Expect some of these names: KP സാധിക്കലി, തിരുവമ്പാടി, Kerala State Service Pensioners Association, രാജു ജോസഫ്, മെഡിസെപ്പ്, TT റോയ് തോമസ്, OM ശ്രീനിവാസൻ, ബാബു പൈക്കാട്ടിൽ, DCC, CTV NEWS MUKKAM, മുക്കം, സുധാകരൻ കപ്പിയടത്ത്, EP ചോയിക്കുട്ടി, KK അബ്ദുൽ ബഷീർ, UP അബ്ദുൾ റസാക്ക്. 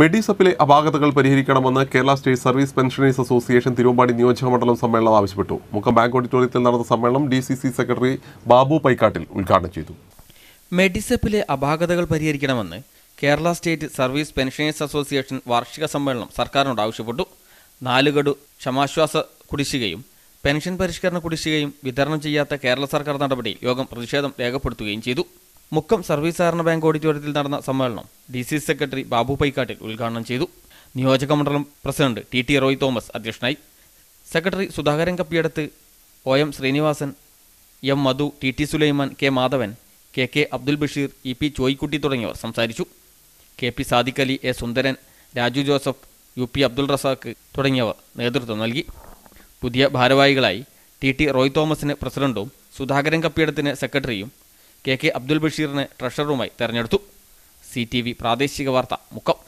മെഡിസെപ്പിലെ അപാകതകൾ പരിഹരിക്കണമെന്ന് Kerala state service pensioners association തിരുവമ്പാടി നിയോജക മണ്ഡലം സമ്മേളനം ആവശ്യപ്പെട്ടു. മുക്കം ബാങ്ക് ഓഡിറ്റോറിയത്തിൽ നടന്ന സമ്മേളനം DCC സെക്രട്ടറി ബാബു പൈക്കാട്ടിൽ ഉദ്ഘാടനം ചെയ്തു. മെഡിസെപ്പിലെ അപാകതകൾ പരിഹരിക്കണമെന്ന് Kerala state service pensioners association വാർഷിക സമ്മേളനം സർക്കാരിനോട് ആവശ്യപ്പെട്ടു. 4 ഗഡു ക്ഷമാശ്വാസ കുടിശ്ശികയും പെൻഷൻ പരിഷ്കരണ കുടിശ്ശികയും വിതരണം ചെയ്യാത്ത കേരള സർക്കാർ നടപടിയിൽ യോഗം പ്രതിഷേധം രേഖപ്പെടുത്തുകയും ചെയ്തു. മുക്കം സർവീസ് സഹകരണ ബാങ്ക് ഓഡിറ്റോറിയത്തിൽ നടന്ന സമ്മേളനം DCC സെക്രട്ടറി ബാബു പൈക്കാട്ടിൽ ഉദ്ഘാടനം ചെയ്തു. നിയോജക മണ്ഡലം പ്രസിഡന്റ് TT റോയ് തോമസ് അധ്യക്ഷനായി. Secretary സുധാകരൻ കപ്പിയടത്ത്, OM ശ്രീനിവാസൻ, M Madhu, TT Sulaiman, K Madhavan, KK അബ്ദുൽ ബഷീർ, EP ചോയിക്കുട്ടി തുടങ്ങിയവർ സംസാരിച്ചു. KP സാധിക്കലി, A Sundaran, രാജു ജോസഫ്, UP അബ്ദുൾ റസാക്ക് തുടങ്ങിയവർ നേതൃത്വം നൽകി. പുതിയ ഭാരവാഹികളായി TT റോയ് തോമസിന് പ്രസിഡന്റും സുധാകരൻ കപ്പിയടത്തിന് സെക്രട്ടറിയും KK അബ്ദുൽ ബഷീറിനെ ട്രഷററുമായി തെരഞ്ഞെടുത്തു. CTV പ്രാദേശിക വാർത്ത മുക്കം.